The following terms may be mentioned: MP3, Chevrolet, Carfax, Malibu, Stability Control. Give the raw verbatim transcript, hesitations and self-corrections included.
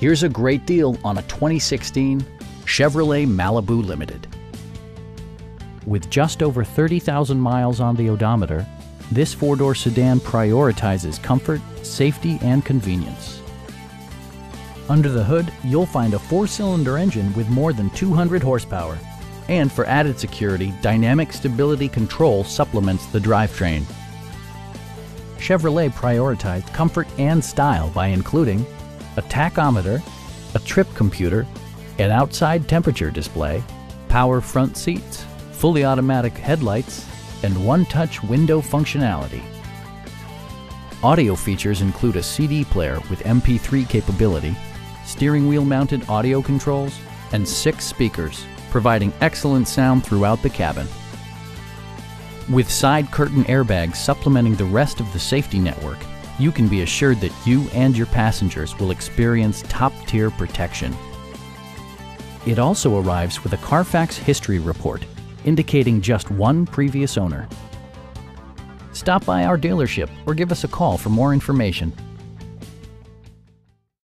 Here's a great deal on a twenty sixteen Chevrolet Malibu Limited. With just over thirty thousand miles on the odometer, this four-door sedan prioritizes comfort, safety, and convenience. Under the hood, you'll find a four-cylinder engine with more than two hundred horsepower. And for added security, dynamic stability control supplements the drivetrain. Chevrolet prioritized comfort and style by including a tachometer, a trip computer, an outside temperature display, power front seats, fully automatic headlights, and one-touch window functionality. Audio features include a C D player with M P three capability, steering wheel-mounted audio controls, and six speakers, providing excellent sound throughout the cabin. With side curtain airbags supplementing the rest of the safety network, you can be assured that you and your passengers will experience top-tier protection. It also arrives with a Carfax history report, indicating just one previous owner. Stop by our dealership or give us a call for more information.